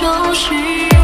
就是